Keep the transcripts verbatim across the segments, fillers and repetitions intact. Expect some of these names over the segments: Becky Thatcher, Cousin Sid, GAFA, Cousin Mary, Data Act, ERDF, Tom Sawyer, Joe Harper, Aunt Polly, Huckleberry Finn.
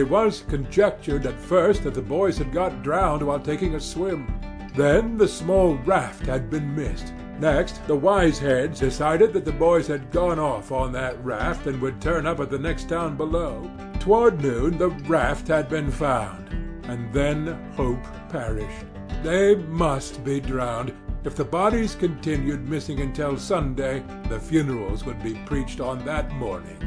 It was conjectured at first that the boys had got drowned while taking a swim. Then the small raft had been missed. Next, the wise heads decided that the boys had gone off on that raft and would turn up at the next town below. Toward noon the raft had been found, and then hope perished. They must be drowned. If the bodies continued missing until Sunday, the funerals would be preached on that morning.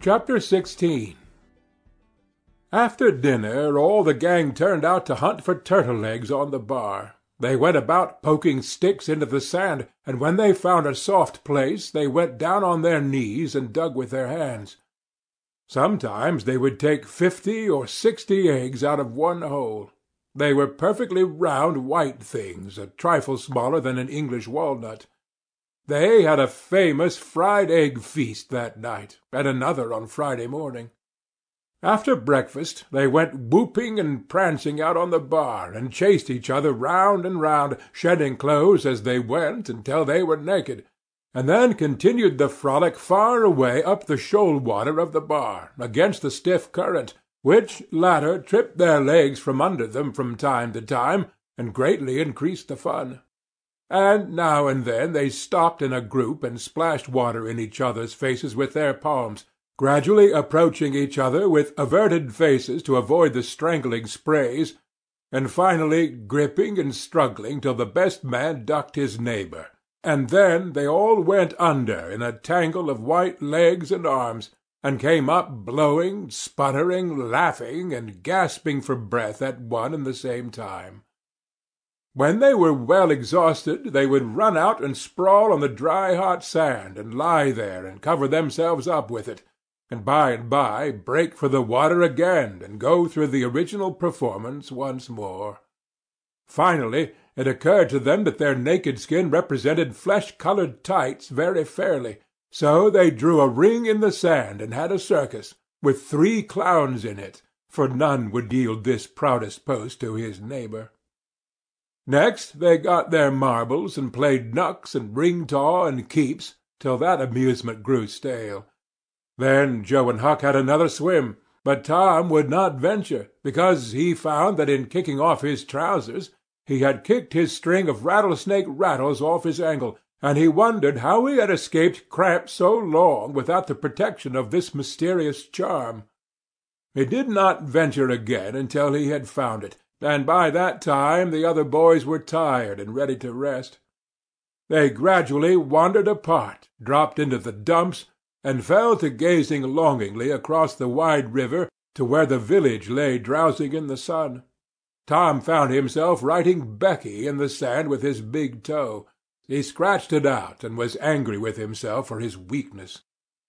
Chapter sixteen. After dinner all the gang turned out to hunt for turtle eggs on the bar. They went about poking sticks into the sand, and when they found a soft place they went down on their knees and dug with their hands. Sometimes they would take fifty or sixty eggs out of one hole. They were perfectly round white things, a trifle smaller than an English walnut. They had a famous fried egg feast that night, and another on Friday morning. After breakfast they went whooping and prancing out on the bar, and chased each other round and round, shedding clothes as they went until they were naked, and then continued the frolic far away up the shoal water of the bar, against the stiff current, which latter tripped their legs from under them from time to time, and greatly increased the fun. And now and then they stopped in a group and splashed water in each other's faces with their palms, gradually approaching each other with averted faces to avoid the strangling sprays, and finally gripping and struggling till the best man ducked his neighbor, and then they all went under in a tangle of white legs and arms, and came up blowing, sputtering, laughing, and gasping for breath at one and the same time. When they were well exhausted, they would run out and sprawl on the dry, hot sand, and lie there and cover themselves up with it, and by and by break for the water again and go through the original performance once more. Finally, it occurred to them that their naked skin represented flesh-colored tights very fairly, so they drew a ring in the sand and had a circus, with three clowns in it, for none would yield this proudest post to his neighbor. Next they got their marbles and played knucks and ring-taw and keeps, till that amusement grew stale. Then Joe and Huck had another swim, but Tom would not venture, because he found that in kicking off his trousers he had kicked his string of rattlesnake rattles off his ankle, and he wondered how he had escaped cramp so long without the protection of this mysterious charm. He did not venture again until he had found it, and by that time the other boys were tired and ready to rest. They gradually wandered apart, dropped into the dumps, and fell to gazing longingly across the wide river to where the village lay drowsing in the sun. Tom found himself writing Becky in the sand with his big toe. He scratched it out and was angry with himself for his weakness.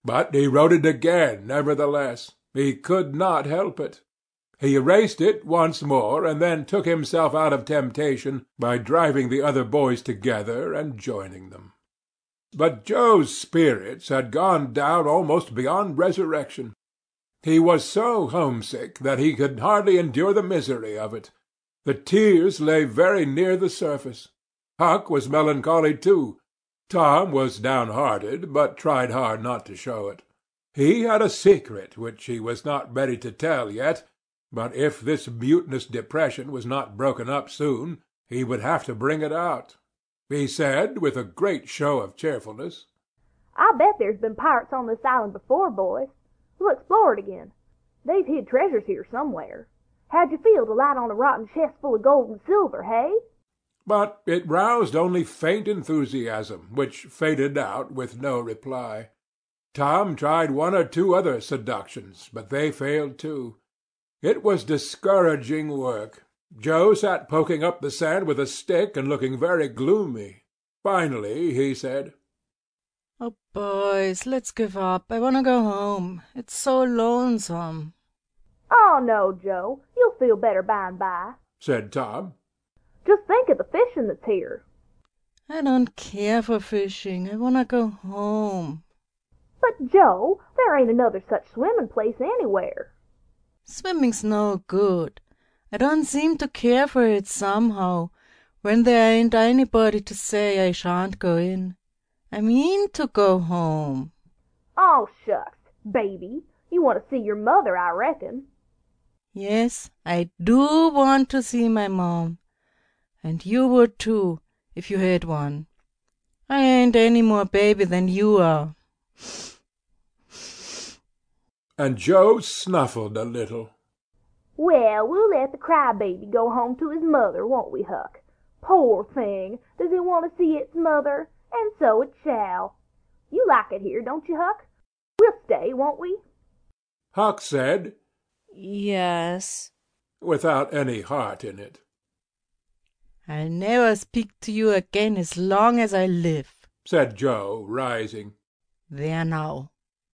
But he wrote it again, nevertheless. He could not help it. He erased it once more, and then took himself out of temptation by driving the other boys together and joining them. But Joe's spirits had gone down almost beyond resurrection. He was so homesick that he could hardly endure the misery of it. The tears lay very near the surface. Huck was melancholy too. Tom was downhearted, but tried hard not to show it. He had a secret which he was not ready to tell yet, but if this mutinous depression was not broken up soon, He would have to bring it out. He said, with a great show of cheerfulness, "I bet there's been pirates on this island before, boys. We'll explore it again. They've hid treasures here somewhere. How'd you feel to light on a rotten chest full of gold and silver, hey?" But it roused only faint enthusiasm, which faded out with no reply. Tom tried one or two other seductions, but they failed too. It was discouraging work. Joe sat poking up the sand with a stick and looking very gloomy. Finally he said, "Oh, boys, let's give up. I want to go home. It's so lonesome." "Oh, no, Joe. You'll feel better by and by," said Tom. "Just think of the fishing that's here." "I don't care for fishing. I want to go home." "But, Joe, there ain't another such swimming place anywhere." "Swimming's no good. I don't seem to care for it somehow, when there ain't anybody to say I shan't go in. I mean to go home." "Oh, shucks, baby. You want to see your mother, I reckon." "Yes, I do want to see my mom. And you would, too, if you had one. I ain't any more baby than you are." And Joe snuffled a little. "Well, we'll let the crybaby go home to his mother, won't we, Huck? Poor thing, does it want to see its mother? And so it shall. You like it here, don't you, Huck? We'll stay, won't we?" Huck said, "Yes," without any heart in it. "I'll never speak to you again as long as I live," said Joe, rising. "There now."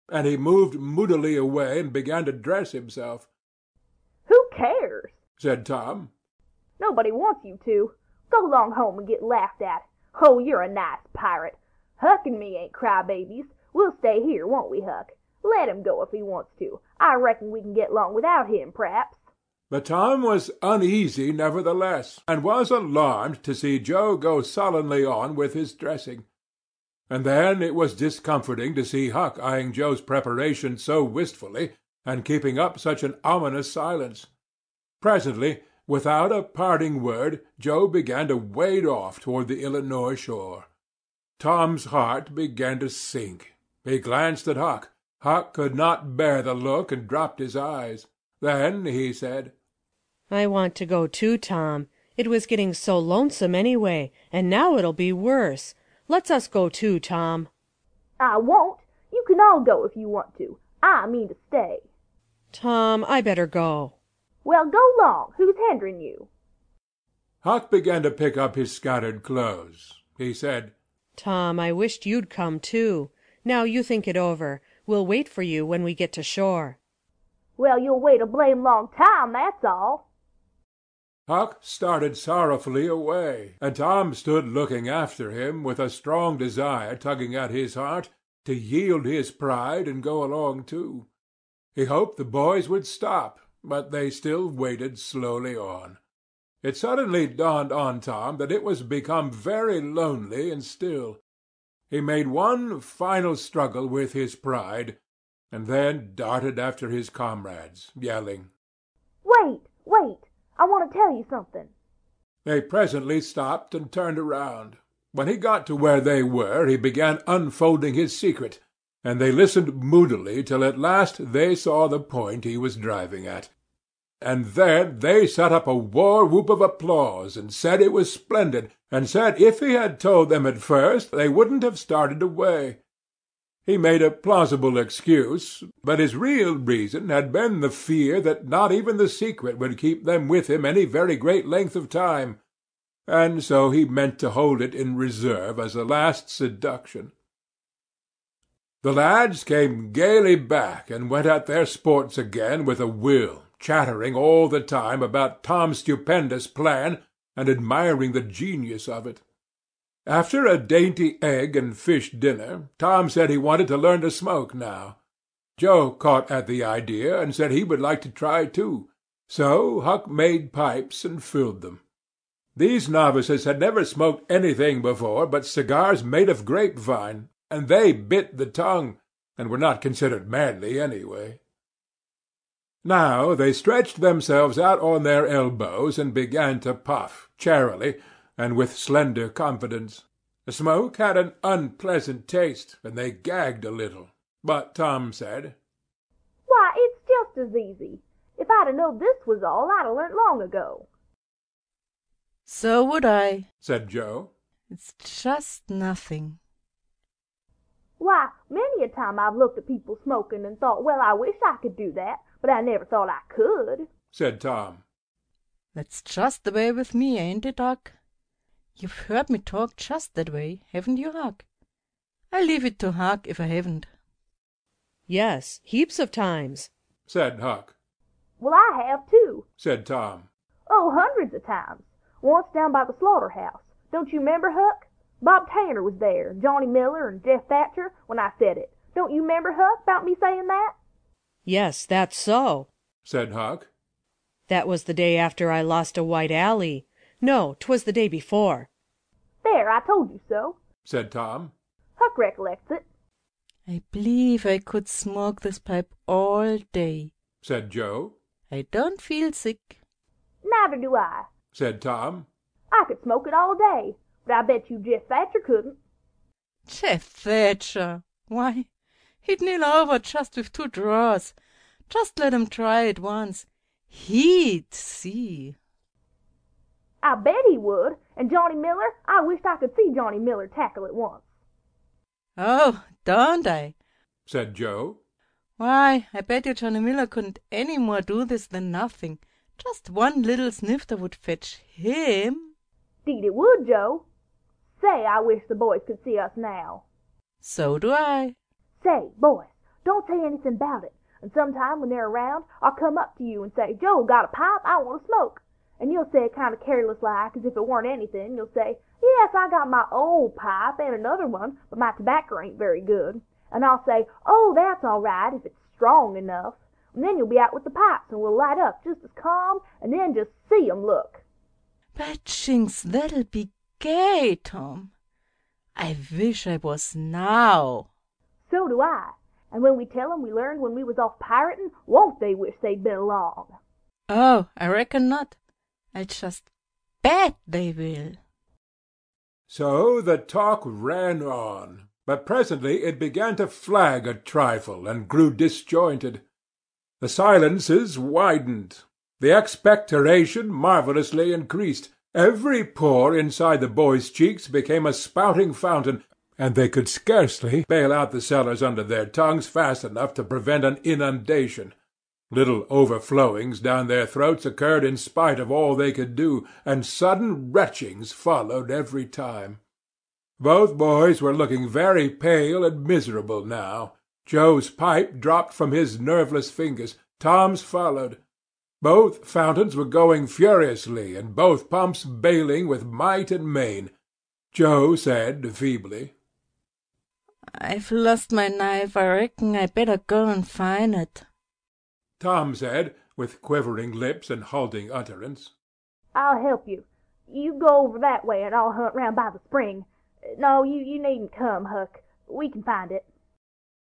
And he moved moodily away and began to dress himself. "Who cares?" said Tom. "Nobody wants you to. Go along home and get laughed at. Oh, you're a nice pirate. Huck and me ain't crybabies. We'll stay here, won't we, Huck? Let him go if he wants to. I reckon we can get along without him, perhaps." But Tom was uneasy nevertheless, and was alarmed to see Joe go sullenly on with his dressing. And then it was discomforting to see Huck eyeing Joe's preparation so wistfully, and keeping up such an ominous silence. Presently, without a parting word, Joe began to wade off toward the Illinois shore. Tom's heart began to sink. He glanced at Huck. Huck could not bear the look and dropped his eyes. Then he said, "I want to go too, Tom. It was getting so lonesome anyway, and now it'll be worse. Let's us go too, Tom." "I won't. You can all go if you want to. I mean to stay." "Tom, I better go." "Well, go long. Who's hindering you?" Huck began to pick up his scattered clothes. He said, "Tom, I wished you'd come too. Now you think it over. We'll wait for you when we get to shore." "Well, you'll wait a blame long time, that's all." Huck started sorrowfully away, and Tom stood looking after him with a strong desire tugging at his heart to yield his pride and go along too. He hoped the boys would stop, but they still waded slowly on. It suddenly dawned on Tom that it was become very lonely and still. He made one final struggle with his pride, and then darted after his comrades, yelling, "Wait, wait! I want to tell you something." They presently stopped and turned around. When he got to where they were, he began unfolding his secret, and they listened moodily till at last they saw the point he was driving at. And then they set up a war-whoop of applause, and said it was splendid, and said if he had told them at first, they wouldn't have started away. He made a plausible excuse, but his real reason had been the fear that not even the secret would keep them with him any very great length of time, and so he meant to hold it in reserve as a last seduction. The lads came gaily back and went at their sports again with a will, chattering all the time about Tom's stupendous plan and admiring the genius of it. After a dainty egg and fish dinner, Tom said he wanted to learn to smoke now. Joe caught at the idea and said he would like to try too, so Huck made pipes and filled them. These novices had never smoked anything before but cigars made of grapevine, and they bit the tongue, and were not considered manly anyway. Now they stretched themselves out on their elbows and began to puff, charily, and with slender confidence. The smoke had an unpleasant taste, and they gagged a little. But Tom said, "Why, it's just as easy. If I'd have known this was all, I'd have learnt long ago." "So would I," said Joe. "It's just nothing." "Why, many a time I've looked at people smoking and thought, well, I wish I could do that, but I never thought I could," said Tom. "That's just the way with me, ain't it, Huck? You've heard me talk just that way, haven't you, Huck? I leave it to Huck if I haven't." "Yes, heaps of times," said Huck. "Well, I have, too," said Tom. "Oh, hundreds of times. Once down by the slaughterhouse. Don't you remember, Huck? Bob Tanner was there, Johnny Miller and Jeff Thatcher, when I said it. Don't you remember, Huck, about me saying that?" "Yes, that's so," said Huck. "That was the day after I lost a white alley. No, 'twas the day before." "There, I told you so," said Tom. "Huck recollects it." "I believe I could smoke this pipe all day," said Joe. "I don't feel sick." "Neither do I," said Tom. "I could smoke it all day, but I bet you Jeff Thatcher couldn't." "Jeff Thatcher! Why, he'd kneel over just with two draws. Just let him try it once. He'd see." "I bet he would. And Johnny Miller, I wished I could see Johnny Miller tackle it once." "Oh, don't I?" said Joe. "Why, I bet you Johnny Miller couldn't any more do this than nothing. Just one little snifter would fetch him." "'Deed it would, Joe. Say, I wish the boys could see us now." "So do I." "Say, boys, don't say anything about it. And sometime when they're around, I'll come up to you and say, 'Joe, got a pipe? I want to smoke.' And you'll say, kind of careless-like, as if it weren't anything, you'll say, 'Yes, I got my old pipe and another one, but my tobacco ain't very good.' And I'll say, 'Oh, that's all right, if it's strong enough.' And then you'll be out with the pipes, and we'll light up just as calm, and then just see 'em look." "By jinks, that'll be gay, Tom. I wish I was now." "So do I. And when we tell 'em we learned when we was off pirating, won't they wish they'd been along?" "Oh, I reckon not. I just bet they will." So the talk ran on, but presently it began to flag a trifle and grew disjointed. The silences widened. The expectoration marvellously increased. Every pore inside the boys' cheeks became a spouting fountain, and they could scarcely bail out the cellars under their tongues fast enough to prevent an inundation. Little overflowings down their throats occurred in spite of all they could do, and sudden retchings followed every time. Both boys were looking very pale and miserable now. Joe's pipe dropped from his nerveless fingers. Tom's followed. Both fountains were going furiously, and both pumps bailing with might and main. Joe said feebly, "I've lost my knife. I reckon I better go and find it." Tom said, with quivering lips and halting utterance, "I'll help you. You go over that way, and I'll hunt round by the spring. No, you, you needn't come, Huck. We can find it."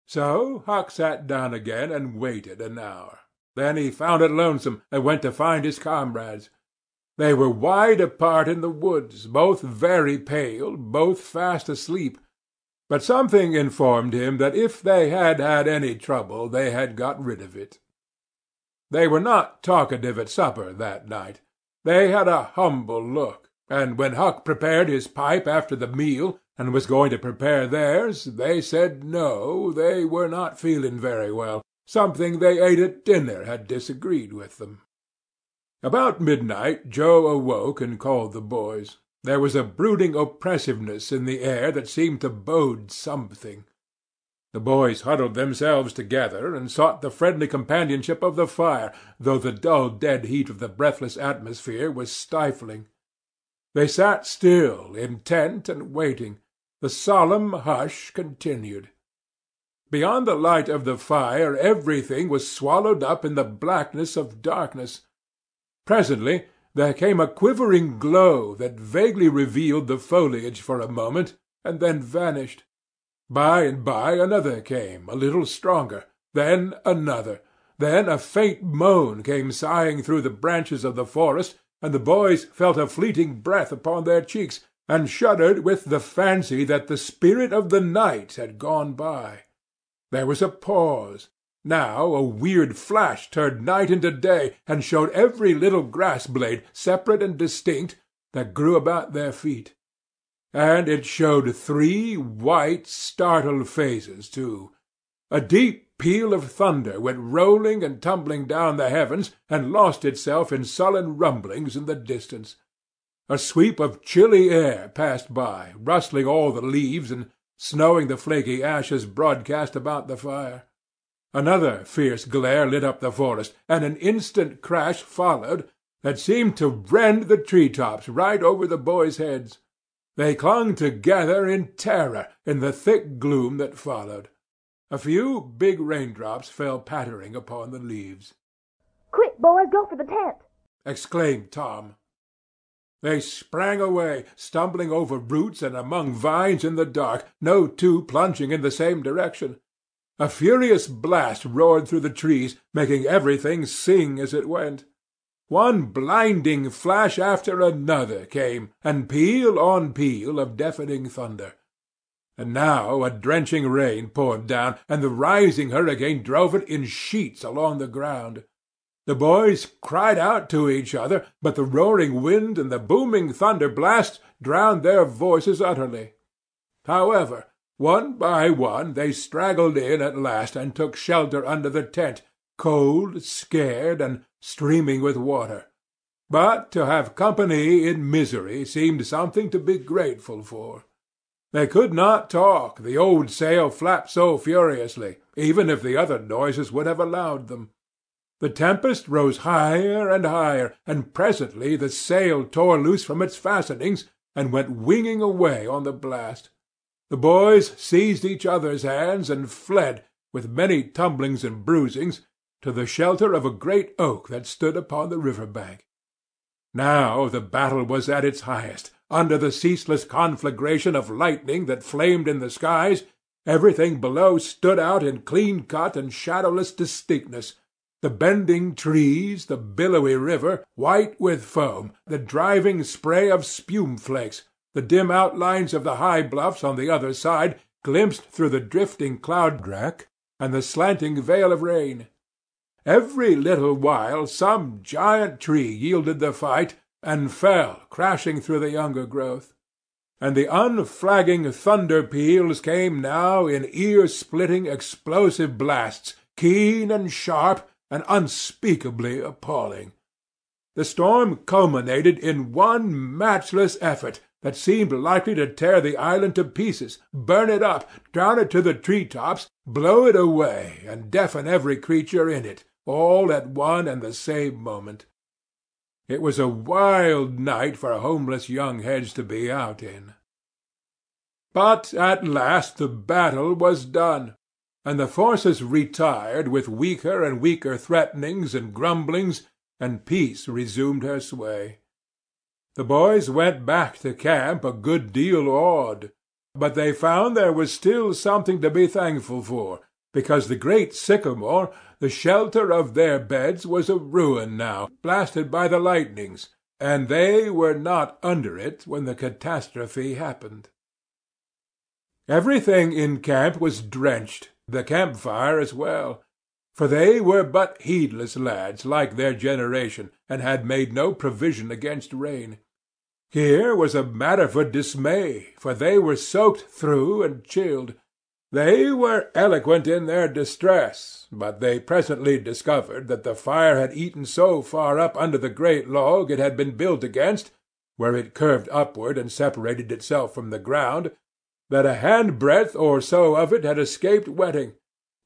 So Huck sat down again and waited an hour. Then he found it lonesome and went to find his comrades. They were wide apart in the woods, both very pale, both fast asleep. But something informed him that if they had had any trouble, they had got rid of it. They were not talkative at supper that night. They had a humble look, and when Huck prepared his pipe after the meal and was going to prepare theirs, they said no, they were not feeling very well. Something they ate at dinner had disagreed with them. About midnight Joe awoke and called the boys. There was a brooding oppressiveness in the air that seemed to bode something. The boys huddled themselves together and sought the friendly companionship of the fire, though the dull dead heat of the breathless atmosphere was stifling. They sat still, intent and waiting. The solemn hush continued. Beyond the light of the fire everything was swallowed up in the blackness of darkness. Presently there came a quivering glow that vaguely revealed the foliage for a moment, and then vanished. By and by another came, a little stronger, then another, Then a faint moan came sighing through the branches of the forest, and the boys felt a fleeting breath upon their cheeks, and shuddered with the fancy that the spirit of the night had gone by. There was a pause. Now a weird flash turned night into day, and showed every little grass-blade, separate and distinct, that grew about their feet. And it showed three white, startled faces, too. A deep peal of thunder went rolling and tumbling down the heavens, and lost itself in sullen rumblings in the distance. A sweep of chilly air passed by, rustling all the leaves and snowing the flaky ashes broadcast about the fire. Another fierce glare lit up the forest, and an instant crash followed that seemed to rend the tree-tops right over the boys' heads. They clung together in terror in the thick gloom that followed. A few big raindrops fell pattering upon the leaves. "Quick, boys, go for the tent!" exclaimed Tom. They sprang away, stumbling over roots and among vines in the dark, no two plunging in the same direction. A furious blast roared through the trees, making everything sing as it went. One blinding flash after another came, and peal on peal of deafening thunder. And now a drenching rain poured down, and the rising hurricane drove it in sheets along the ground. The boys cried out to each other, but the roaring wind and the booming thunder-blast drowned their voices utterly. However, one by one they straggled in at last and took shelter under the tent, cold, scared, and streaming with water. But to have company in misery seemed something to be grateful for. They could not talk, the old sail flapped so furiously, even if the other noises would have allowed them. The tempest rose higher and higher, and presently the sail tore loose from its fastenings and went winging away on the blast. The boys seized each other's hands and fled, with many tumblings and bruisings, to the shelter of a great oak that stood upon the river-bank. Now the battle was at its highest. Under the ceaseless conflagration of lightning that flamed in the skies, everything below stood out in clean-cut and shadowless distinctness, the bending trees, the billowy river, white with foam, the driving spray of spume-flakes, the dim outlines of the high bluffs on the other side, glimpsed through the drifting cloud-rack, and the slanting veil of rain. Every little while some giant tree yielded the fight, and fell, crashing through the younger growth. And the unflagging thunder-peals came now in ear-splitting explosive blasts, keen and sharp and unspeakably appalling. The storm culminated in one matchless effort that seemed likely to tear the island to pieces, burn it up, drown it to the tree-tops, blow it away, and deafen every creature in it, all at one and the same moment. It was a wild night for homeless young heads to be out in. But at last the battle was done, and the forces retired with weaker and weaker threatenings and grumblings, and peace resumed her sway. The boys went back to camp a good deal awed, but they found there was still something to be thankful for, because the great sycamore, the shelter of their beds, was a ruin now, blasted by the lightnings, and they were not under it when the catastrophe happened. Everything in camp was drenched, the campfire as well, for they were but heedless lads like their generation, and had made no provision against rain. Here was a matter for dismay, for they were soaked through and chilled. They were eloquent in their distress, but they presently discovered that the fire had eaten so far up under the great log it had been built against, where it curved upward and separated itself from the ground, that a handbreadth or so of it had escaped wetting.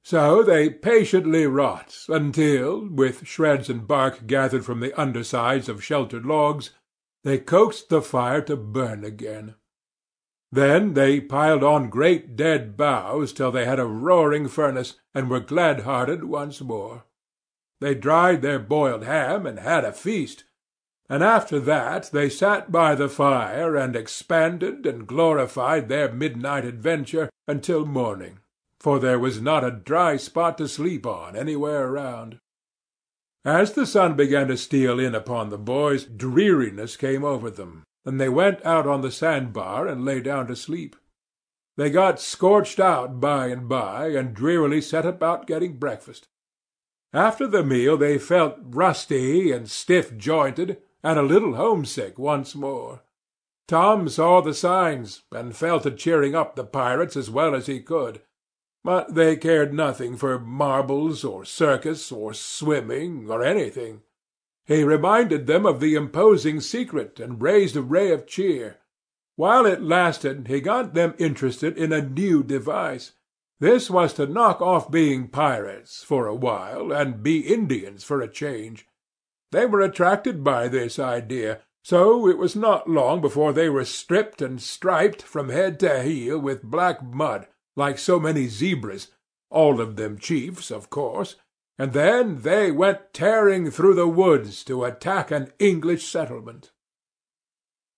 So they patiently wrought until, with shreds and bark gathered from the undersides of sheltered logs, they coaxed the fire to burn again. Then they piled on great dead boughs till they had a roaring furnace, and were glad-hearted once more. They dried their boiled ham and had a feast, and after that they sat by the fire and expanded and glorified their midnight adventure until morning, for there was not a dry spot to sleep on anywhere around. As the sun began to steal in upon the boys, dreariness came over them, and they went out on the sandbar and lay down to sleep. They got scorched out by and by, and drearily set about getting breakfast. After the meal they felt rusty and stiff-jointed, and a little homesick once more. Tom saw the signs, and fell to cheering up the pirates as well as he could. But they cared nothing for marbles or circus or swimming or anything. He reminded them of the imposing secret and raised a ray of cheer. While it lasted, he got them interested in a new device. This was to knock off being pirates for a while and be Indians for a change. They were attracted by this idea, so it was not long before they were stripped and striped from head to heel with black mud, like so many zebras, all of them chiefs, of course, and then they went tearing through the woods to attack an English settlement.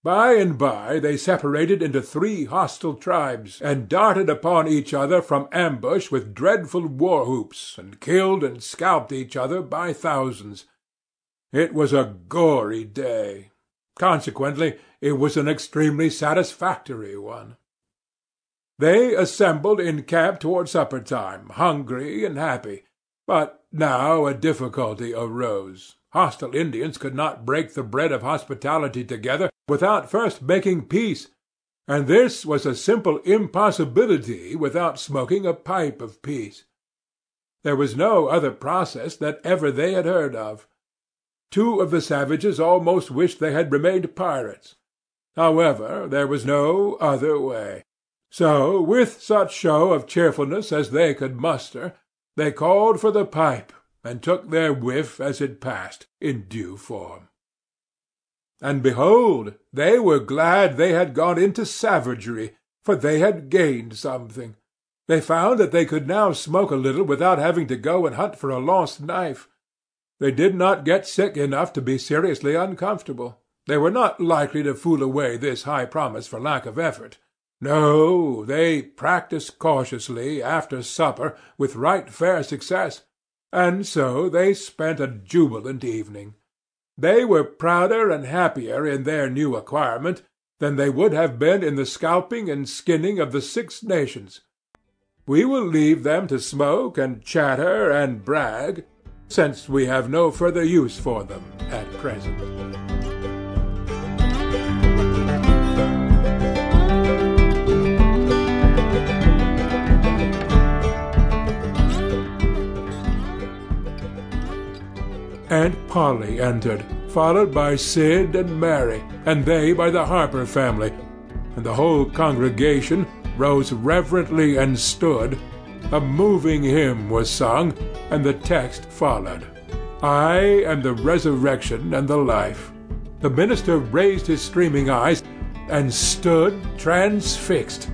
By and by they separated into three hostile tribes, and darted upon each other from ambush with dreadful war-whoops, and killed and scalped each other by thousands. It was a gory day. Consequently, it was an extremely satisfactory one. They assembled in camp toward supper-time, hungry and happy. But now a difficulty arose. Hostile Indians could not break the bread of hospitality together without first making peace, and this was a simple impossibility without smoking a pipe of peace. There was no other process that ever they had heard of. Two of the savages almost wished they had remained pirates. However, there was no other way. So, with such show of cheerfulness as they could muster, they called for the pipe, and took their whiff as it passed, in due form. And behold, they were glad they had gone into savagery, for they had gained something. They found that they could now smoke a little without having to go and hunt for a lost knife. They did not get sick enough to be seriously uncomfortable. They were not likely to fool away this high promise for lack of effort. No, they practised cautiously after supper with right fair success, and so they spent a jubilant evening. They were prouder and happier in their new acquirement than they would have been in the scalping and skinning of the Six Nations. We will leave them to smoke and chatter and brag, since we have no further use for them at present. Aunt Polly entered, followed by Sid and Mary, and they by the Harper family, and the whole congregation rose reverently and stood. A moving hymn was sung, and the text followed. I am the resurrection and the life. The minister raised his streaming eyes and stood transfixed,